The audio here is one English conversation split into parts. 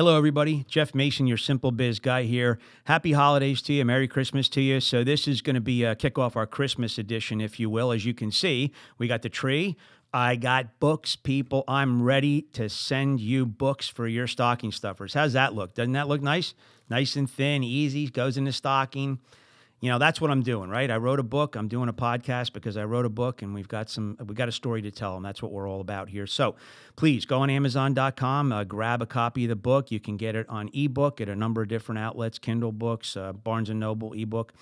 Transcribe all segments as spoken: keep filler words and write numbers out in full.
Hello, everybody. Jeff Mason, your Simple Biz guy here. Happy holidays to you. Merry Christmas to you. So this is going to be a kick off our Christmas edition, if you will. As you can see, we got the tree. I got books, people. I'm ready to send you books for your stocking stuffers. How's that look? Doesn't that look nice? Nice and thin, easy, goes in the stocking. You know, that's what I'm doing, right? I wrote a book. I'm doing a podcast because I wrote a book, and we've got some, we got a story to tell, and that's what we're all about here. So please go on Amazon dot com, uh, grab a copy of the book. You can get it on ebook at a number of different outlets, Kindle books, uh, Barnes and Noble ebook,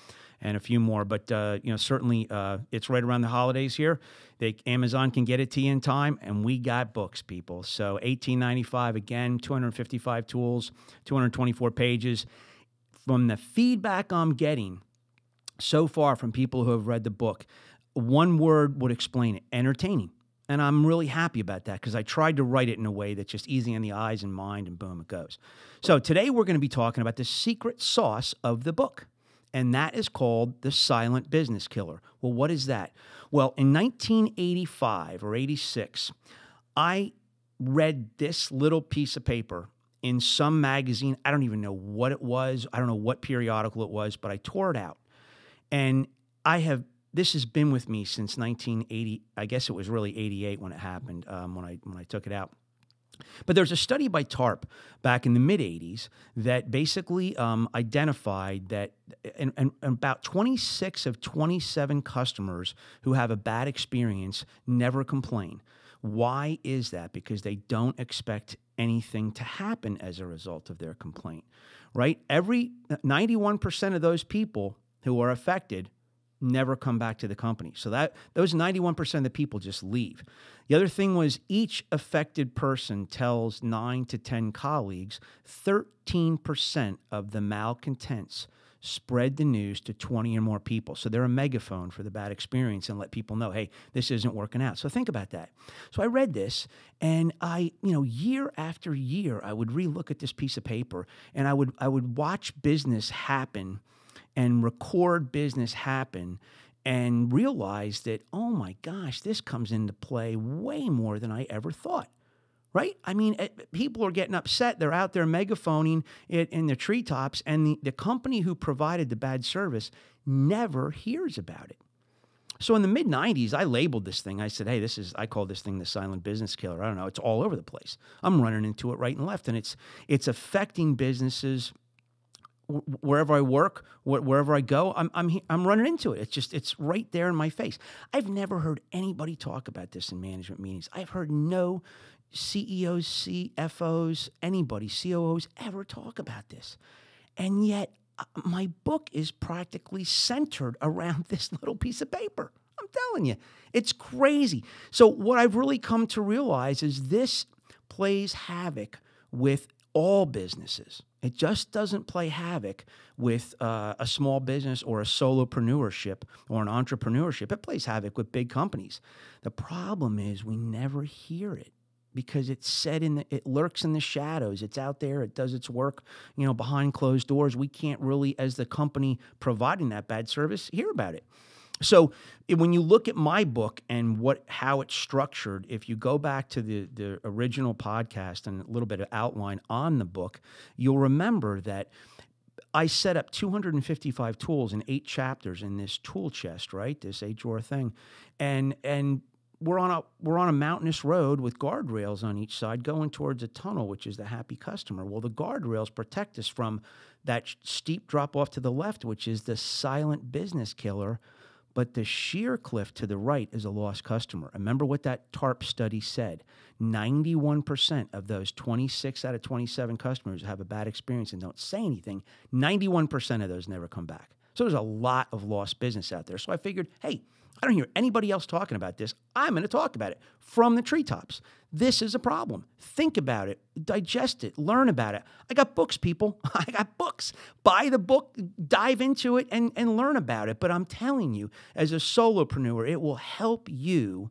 and a few more. But uh, you know, certainly uh, it's right around the holidays here. They, Amazon can get it to you in time, and we got books, people. So eighteen ninety-five again, two hundred fifty-five tools, two hundred twenty-four pages. From the feedback I'm getting so far from people who have read the book, one word would explain it: entertaining. And I'm really happy about that because I tried to write it in a way that's just easy on the eyes and mind, and boom, it goes. So today we're going to be talking about the secret sauce of the book, and that is called the silent business killer. Well, what is that? Well, in nineteen eighty-five or eighty-six, I read this little piece of paper in some magazine. I don't even know what it was. I don't know what periodical it was, but I tore it out. And I have, this has been with me since nineteen eighty, I guess it was really eighty-eight when it happened, um, when I, when I took it out. But there's a study by TARP back in the mid eighties that basically um, identified that in, in, in about twenty-six of twenty-seven customers who have a bad experience never complain. Why is that? Because they don't expect anything to happen as a result of their complaint, right? Every ninety-one percent of those people who are affected never come back to the company. So that those ninety-one percent of the people just leave. The other thing was each affected person tells nine to ten colleagues. Thirteen percent of the malcontents spread the news to twenty or more people. So they're a megaphone for the bad experience and let people know, hey, this isn't working out. So think about that. So I read this, and I, you know, year after year, I would relook at this piece of paper, and I would I would watch business happen and record business happen, and realize that, oh my gosh, this comes into play way more than I ever thought, right? I mean, it, people are getting upset. They're out there megaphoning it in the treetops, and the, the company who provided the bad service never hears about it. So in the mid nineties, I labeled this thing. I said, hey, this is, I call this thing the silent business killer. I don't know. It's all over the place. I'm running into it right and left, and it's, it's affecting businesses wherever I work, wherever I go, I'm, I'm, I'm running into it. It's just, it's right there in my face. I've never heard anybody talk about this in management meetings. I've heard no C E Os, C F Os, anybody, C O Os ever talk about this. And yet my book is practically centered around this little piece of paper. I'm telling you, it's crazy. So what I've really come to realize is this plays havoc with all businesses. It just doesn't play havoc with uh, a small business or a solopreneurship or an entrepreneurship. It plays havoc with big companies. The problem is we never hear it because it's said in the, it lurks in the shadows. It's out there. It does its work, you know, behind closed doors. We can't really, as the company providing that bad service, hear about it. So when you look at my book and what how it's structured, if you go back to the, the original podcast and a little bit of outline on the book, you'll remember that I set up two hundred fifty-five tools in eight chapters in this tool chest, right? This eight-drawer thing. And and we're on a we're on a mountainous road with guardrails on each side going towards a tunnel, which is the happy customer. Well, the guardrails protect us from that steep drop off to the left, which is the silent business killer. But the sheer cliff to the right is a lost customer. Remember what that TARP study said. ninety-one percent of those twenty-six out of twenty-seven customers have a bad experience and don't say anything. ninety-one percent of those never come back. So there's a lot of lost business out there. So I figured, hey, I don't hear anybody else talking about this. I'm going to talk about it from the treetops. This is a problem. Think about it. Digest it. Learn about it. I got books, people. I got books. Buy the book, dive into it, and, and learn about it. But I'm telling you, as a solopreneur, it will help you.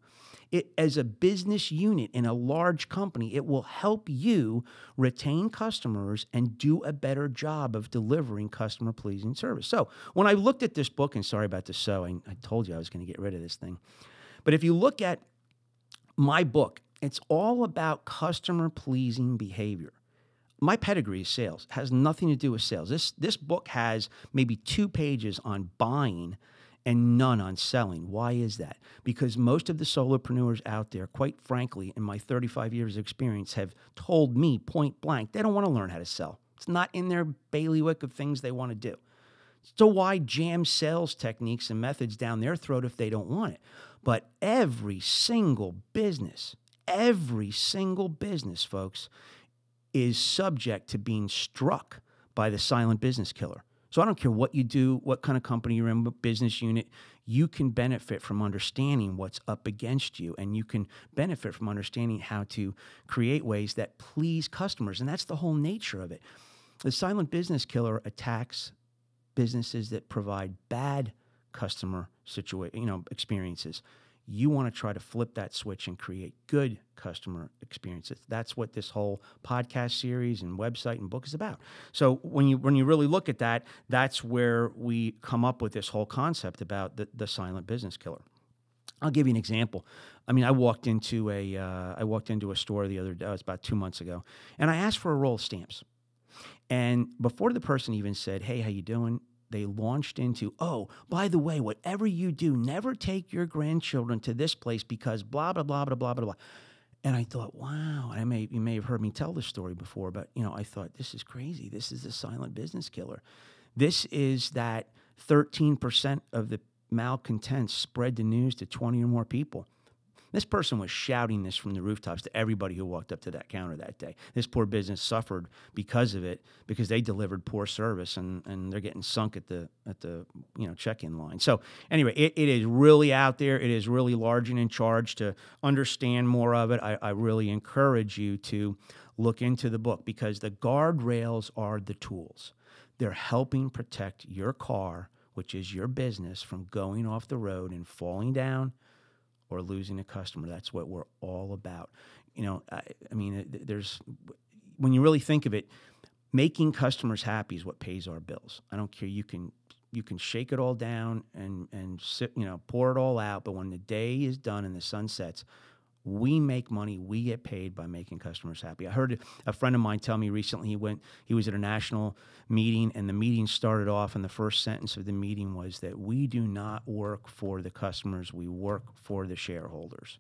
It, as a business unit in a large company, it will help you retain customers and do a better job of delivering customer-pleasing service. So when I looked at this book, and sorry about this, so I, I told you I was going to get rid of this thing. But if you look at my book, it's all about customer-pleasing behavior. my pedigree is sales. It has nothing to do with sales. This, this book has maybe two pages on buying and none on selling. Why is that? Because most of the solopreneurs out there, quite frankly, in my thirty-five years of experience, have told me point blank, they don't want to learn how to sell. It's not in their bailiwick of things they want to do. So why jam sales techniques and methods down their throat if they don't want it? But every single business, every single business, folks, is subject to being struck by the silent business killer. So I don't care what you do, what kind of company you're in, what business unit, you can benefit from understanding what's up against you, and you can benefit from understanding how to create ways that please customers, and that's the whole nature of it. The silent business killer attacks businesses that provide bad customer situation, you know, experiences. You want to try to flip that switch and create good customer experiences. That's what this whole podcast series and website and book is about. So when you when you really look at that, that's where we come up with this whole concept about the, the silent business killer. I'll give you an example. I mean, I walked into a uh, I walked into a store the other day. It was about two months ago, and I asked for a roll of stamps. And before the person even said, "Hey, how you doing?" they launched into, oh, by the way, whatever you do, never take your grandchildren to this place because blah, blah, blah, blah, blah, blah, blah. And I thought, wow, I may, you may have heard me tell this story before, but, you know, I thought, this is crazy. This is the silent business killer. This is that thirteen percent of the malcontents spread the news to twenty or more people. This person was shouting this from the rooftops to everybody who walked up to that counter that day. This poor business suffered because of it, because they delivered poor service, and, and they're getting sunk at the at the you know check-in line. So anyway, it, it is really out there. It is really large and in charge to understand more of it. I, I really encourage you to look into the book, because the guardrails are the tools. They're helping protect your car, which is your business, from going off the road and falling down or losing a customer. That's what we're all about. You know, I, I mean, there's, when you really think of it, making customers happy is what pays our bills. I don't care. You can, you can shake it all down and, and sit, you know, pour it all out. But when the day is done and the sun sets, we make money. We get paid by making customers happy. I heard a friend of mine tell me recently, he went, he was at a national meeting, and the meeting started off, and the first sentence of the meeting was that we do not work for the customers, we work for the shareholders.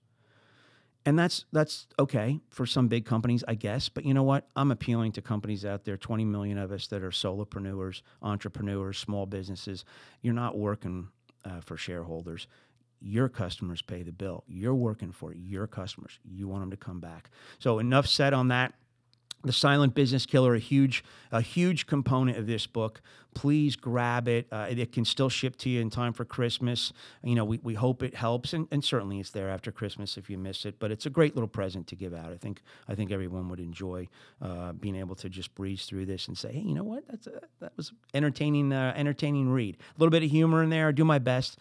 And that's, that's okay for some big companies, I guess. But you know what? I'm appealing to companies out there, twenty million of us that are solopreneurs, entrepreneurs, small businesses. You're not working uh, for shareholders. Your customers pay the bill. You're working for your customers. You want them to come back. So enough said on that. The Silent Business Killer, a huge, a huge component of this book. Please grab it. Uh, it can still ship to you in time for Christmas. You know, we, we hope it helps, and, and certainly it's there after Christmas if you miss it. But it's a great little present to give out. I think I think everyone would enjoy uh, being able to just breeze through this and say, hey, you know what? That's a, that was entertaining, uh, entertaining read. A little bit of humor in there. I do my best.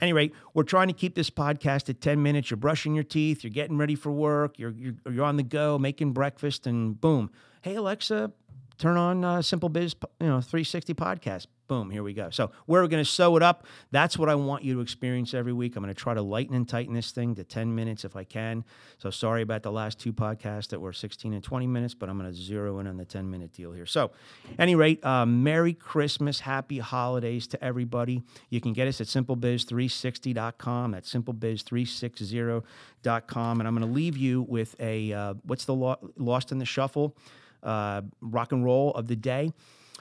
Anyway, we're trying to keep this podcast at ten minutes. You're brushing your teeth, you're getting ready for work, you're, you're, you're on the go, making breakfast, and boom. Hey, Alexa, turn on uh, SimpleBiz, you know, three sixty podcast. Boom, here we go. So where we're going to sew it up, that's what I want you to experience every week. I'm going to try to lighten and tighten this thing to ten minutes if I can. So sorry about the last two podcasts that were sixteen and twenty minutes, but I'm going to zero in on the ten-minute deal here. So at any rate, uh, Merry Christmas, Happy Holidays to everybody. You can get us at simple biz three sixty dot com, at simple biz three sixty dot com. And I'm going to leave you with a, uh, what's the lo lost in the shuffle? Uh, rock and roll of the day.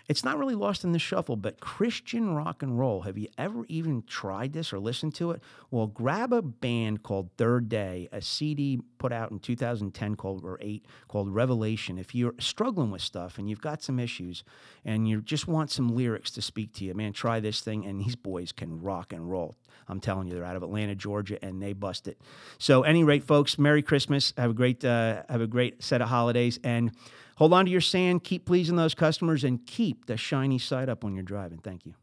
It's not really lost in the shuffle, but Christian rock and roll. Have you ever even tried this or listened to it? Well, grab a band called Third Day, a C D put out in two thousand ten called, or eight, called Revelation. If you're struggling with stuff and you've got some issues and you just want some lyrics to speak to you, man, try this thing, and these boys can rock and roll. I'm telling you, they're out of Atlanta, Georgia, and they bust it. So at any rate, folks, Merry Christmas. Have a great, uh, have a great set of holidays, and hold on to your sand, keep pleasing those customers, and keep the shiny side up when you're driving. Thank you.